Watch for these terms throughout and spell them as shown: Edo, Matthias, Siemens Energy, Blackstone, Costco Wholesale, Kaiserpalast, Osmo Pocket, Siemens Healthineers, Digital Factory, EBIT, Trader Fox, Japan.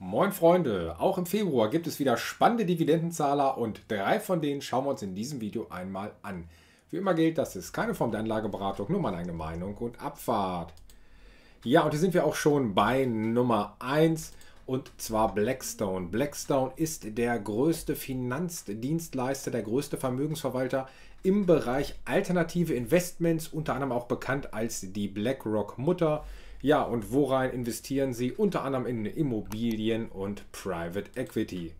Moin Freunde, auch im Februar gibt es wieder spannende Dividendenzahler und drei von denen schauen wir uns in diesem Video einmal an. Wie immer gilt, das ist keine Form der Anlageberatung, nur meine eigene Meinung und Abfahrt. Ja, und hier sind wir auch schon bei Nummer 1 und zwar Blackstone. Blackstone ist der größte Finanzdienstleister, der größte Vermögensverwalter im Bereich alternative Investments, unter anderem auch bekannt als die BlackRock-Mutter. Ja, und worein investieren sie? Unter anderem in Immobilien und Private Equity.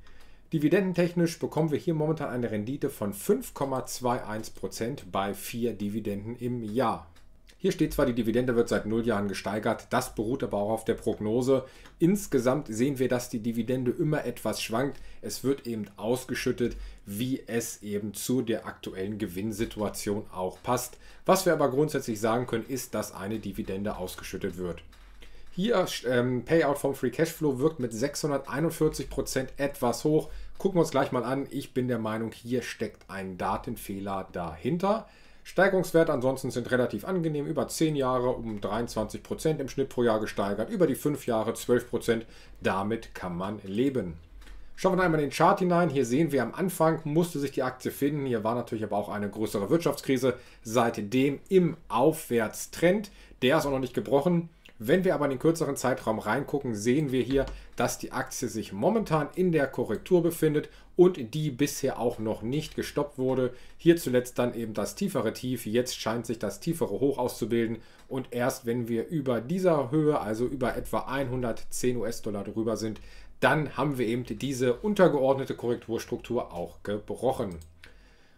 Dividendentechnisch bekommen wir hier momentan eine Rendite von 5,21% bei 4 Dividenden im Jahr. Hier steht zwar, die Dividende wird seit 0 Jahren gesteigert, das beruht aber auch auf der Prognose. Insgesamt sehen wir, dass die Dividende immer etwas schwankt. Es wird eben ausgeschüttet, wie es eben zu der aktuellen Gewinnsituation auch passt. Was wir aber grundsätzlich sagen können, ist, dass eine Dividende ausgeschüttet wird. Hier Payout vom Free Cashflow wirkt mit 641% etwas hoch. Gucken wir uns gleich mal an. Ich bin der Meinung, hier steckt ein Datenfehler dahinter. Steigerungswerte ansonsten sind relativ angenehm, über 10 Jahre um 23% im Schnitt pro Jahr gesteigert, über die 5 Jahre 12%, damit kann man leben. Schauen wir einmal in den Chart hinein, hier sehen wir am Anfang musste sich die Aktie finden, hier war natürlich aber auch eine größere Wirtschaftskrise, seitdem im Aufwärtstrend, der ist auch noch nicht gebrochen. Wenn wir aber in den kürzeren Zeitraum reingucken, sehen wir hier, dass die Aktie sich momentan in der Korrektur befindet und die bisher auch noch nicht gestoppt wurde. Hier zuletzt dann eben das tiefere Tief, jetzt scheint sich das tiefere Hoch auszubilden und erst wenn wir über dieser Höhe, also über etwa 110 US-Dollar drüber sind, dann haben wir eben diese untergeordnete Korrekturstruktur auch gebrochen.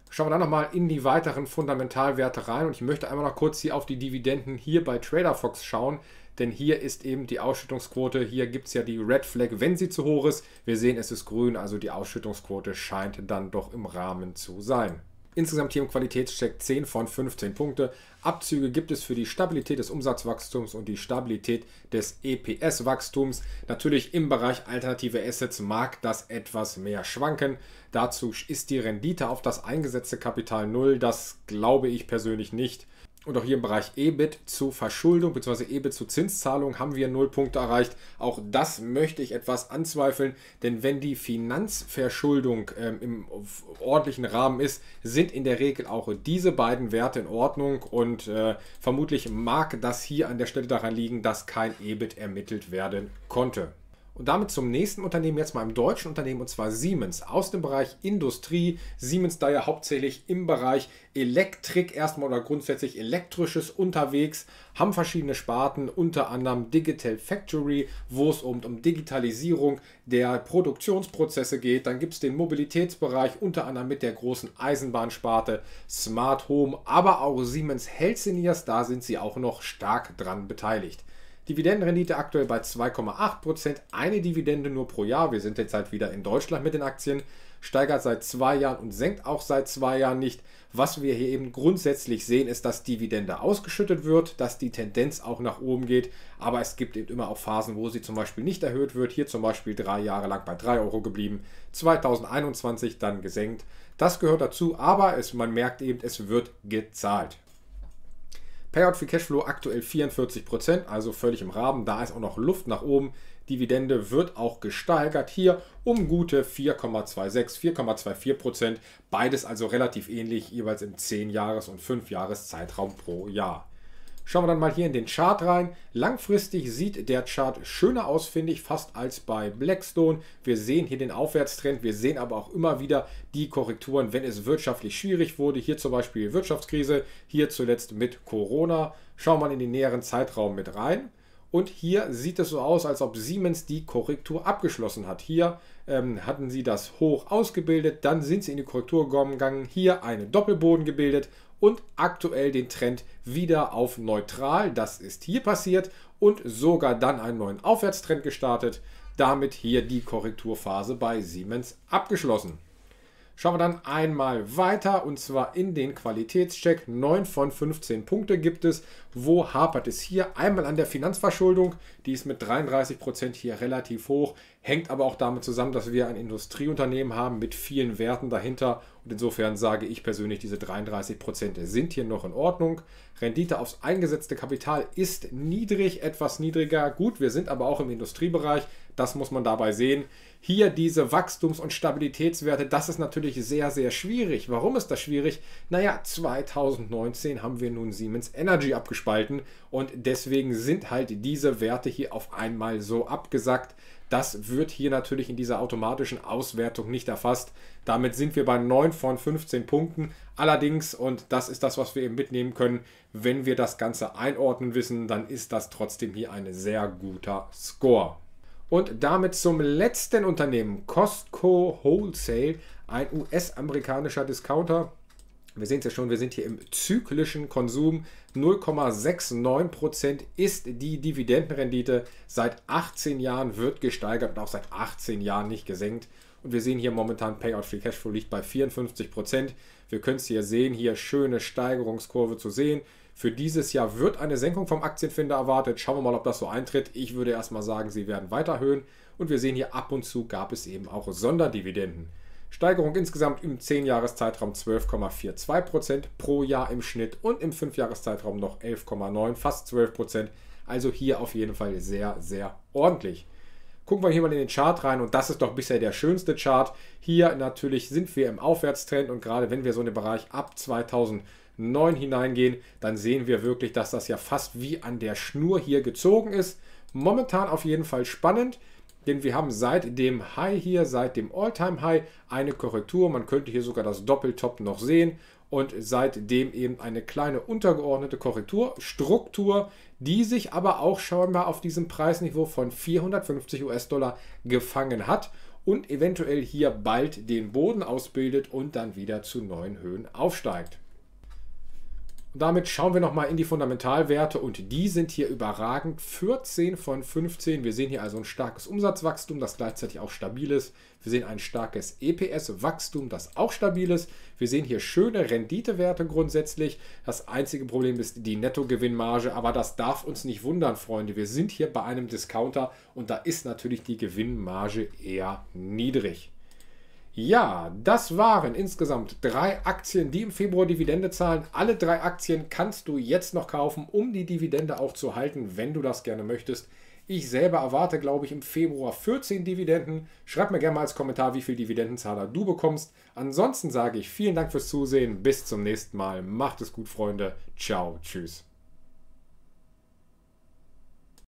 Schauen wir dann nochmal in die weiteren Fundamentalwerte rein und ich möchte einmal noch kurz hier auf die Dividenden hier bei Trader Fox schauen, denn hier ist eben die Ausschüttungsquote, hier gibt es ja die Red Flag, wenn sie zu hoch ist. Wir sehen, es ist grün, also die Ausschüttungsquote scheint dann doch im Rahmen zu sein. Insgesamt hier im Qualitätscheck 10 von 15 Punkte. Abzüge gibt es für die Stabilität des Umsatzwachstums und die Stabilität des EPS-Wachstums. Natürlich im Bereich alternative Assets mag das etwas mehr schwanken. Dazu ist die Rendite auf das eingesetzte Kapital 0. Das glaube ich persönlich nicht. Und auch hier im Bereich EBIT zu Verschuldung bzw. EBIT zu Zinszahlung haben wir 0 Punkte erreicht. Auch das möchte ich etwas anzweifeln, denn wenn die Finanzverschuldung im ordentlichen Rahmen ist, sind in der Regel auch diese beiden Werte in Ordnung und vermutlich mag das hier an der Stelle daran liegen, dass kein EBIT ermittelt werden konnte. Und damit zum nächsten Unternehmen, jetzt mal im deutschen Unternehmen, und zwar Siemens aus dem Bereich Industrie. Siemens da ja hauptsächlich im Bereich Elektrik erstmal oder grundsätzlich elektrisches unterwegs, haben verschiedene Sparten, unter anderem Digital Factory, wo es um Digitalisierung der Produktionsprozesse geht. Dann gibt es den Mobilitätsbereich, unter anderem mit der großen Eisenbahnsparte, Smart Home, aber auch Siemens Healthineers, da sind sie auch noch stark dran beteiligt. Dividendenrendite aktuell bei 2,8%, eine Dividende nur pro Jahr. Wir sind jetzt halt wieder in Deutschland mit den Aktien, steigert seit 2 Jahren und senkt auch seit 2 Jahren nicht. Was wir hier eben grundsätzlich sehen, ist, dass Dividende ausgeschüttet wird, dass die Tendenz auch nach oben geht, aber es gibt eben immer auch Phasen, wo sie zum Beispiel nicht erhöht wird. Hier zum Beispiel 3 Jahre lang bei 3 Euro geblieben, 2021 dann gesenkt. Das gehört dazu, aber man merkt eben, es wird gezahlt. Payout für Cashflow aktuell 44%, also völlig im Rahmen. Da ist auch noch Luft nach oben. Dividende wird auch gesteigert hier um gute 4,26, 4,24%. Beides also relativ ähnlich, jeweils im 10-Jahres- und 5-Jahres-Zeitraum pro Jahr. Schauen wir dann mal hier in den Chart rein. Langfristig sieht der Chart schöner aus, finde ich, fast als bei Blackstone. Wir sehen hier den Aufwärtstrend, wir sehen aber auch immer wieder die Korrekturen, wenn es wirtschaftlich schwierig wurde. Hier zum Beispiel Wirtschaftskrise, hier zuletzt mit Corona. Schauen wir mal in den näheren Zeitraum mit rein. Und hier sieht es so aus, als ob Siemens die Korrektur abgeschlossen hat. Hier hatten sie das Hoch ausgebildet, dann sind sie in die Korrektur gegangen, hier einen Doppelboden gebildet und aktuell den Trend wieder auf neutral. Das ist hier passiert und sogar dann einen neuen Aufwärtstrend gestartet. Damit hier die Korrekturphase bei Siemens abgeschlossen. Schauen wir dann einmal weiter und zwar in den Qualitätscheck. 9 von 15 Punkte gibt es. Wo hapert es hier? Einmal an der Finanzverschuldung, die ist mit 33% hier relativ hoch, hängt aber auch damit zusammen, dass wir ein Industrieunternehmen haben mit vielen Werten dahinter und insofern sage ich persönlich, diese 33% sind hier noch in Ordnung. Rendite aufs eingesetzte Kapital ist niedrig, etwas niedriger. Gut, wir sind aber auch im Industriebereich, Das muss man dabei sehen. Hier diese Wachstums- und Stabilitätswerte, das ist natürlich sehr, sehr schwierig. Warum ist das schwierig? Naja, 2019 haben wir nun Siemens Energy abgespalten und deswegen sind halt diese Werte hier auf einmal so abgesackt. Das wird hier natürlich in dieser automatischen Auswertung nicht erfasst. Damit sind wir bei 9 von 15 Punkten. Allerdings, und das ist das, was wir eben mitnehmen können, wenn wir das Ganze einordnen wissen, dann ist das trotzdem hier ein sehr guter Score. Und damit zum letzten Unternehmen, Costco Wholesale, ein US-amerikanischer Discounter. Wir sehen es ja schon, wir sind hier im zyklischen Konsum. 0,69% ist die Dividendenrendite. Seit 18 Jahren wird gesteigert und auch seit 18 Jahren nicht gesenkt. Und wir sehen hier momentan Payout Free Cashflow liegt bei 54%. Wir können es hier sehen, hier schöne Steigerungskurve zu sehen. Für dieses Jahr wird eine Senkung vom Aktienfinder erwartet. Schauen wir mal, ob das so eintritt. Ich würde erstmal sagen, sie werden weiter erhöhen. Und wir sehen hier, ab und zu gab es eben auch Sonderdividenden. Steigerung insgesamt im 10-Jahres-Zeitraum 12,42% pro Jahr im Schnitt und im 5-Jahres-Zeitraum noch 11,9%, fast 12%. Also hier auf jeden Fall sehr, sehr ordentlich. Gucken wir hier mal in den Chart rein und das ist doch bisher der schönste Chart. Hier natürlich sind wir im Aufwärtstrend und gerade wenn wir so in den Bereich ab 2009 hineingehen, dann sehen wir wirklich, dass das ja fast wie an der Schnur hier gezogen ist. Momentan auf jeden Fall spannend, denn wir haben seit dem High hier, seit dem All-Time-High eine Korrektur. Man könnte hier sogar das Doppeltop noch sehen und seitdem eben eine kleine untergeordnete Korrekturstruktur, die sich aber auch scheinbar auf diesem Preisniveau von $450 gefangen hat und eventuell hier bald den Boden ausbildet und dann wieder zu neuen Höhen aufsteigt. Und damit schauen wir nochmal in die Fundamentalwerte und die sind hier überragend. 14 von 15. Wir sehen hier also ein starkes Umsatzwachstum, das gleichzeitig auch stabil ist. Wir sehen ein starkes EPS-Wachstum, das auch stabil ist. Wir sehen hier schöne Renditewerte grundsätzlich. Das einzige Problem ist die Nettogewinnmarge, aber das darf uns nicht wundern, Freunde. Wir sind hier bei einem Discounter und da ist natürlich die Gewinnmarge eher niedrig. Ja, das waren insgesamt 3 Aktien, die im Februar Dividende zahlen. Alle 3 Aktien kannst du jetzt noch kaufen, um die Dividende auch zu halten, wenn du das gerne möchtest. Ich selber erwarte, glaube ich, im Februar 14 Dividenden. Schreib mir gerne mal als Kommentar, wie viel Dividendenzahler du bekommst. Ansonsten sage ich vielen Dank fürs Zusehen. Bis zum nächsten Mal. Macht es gut, Freunde. Ciao, tschüss.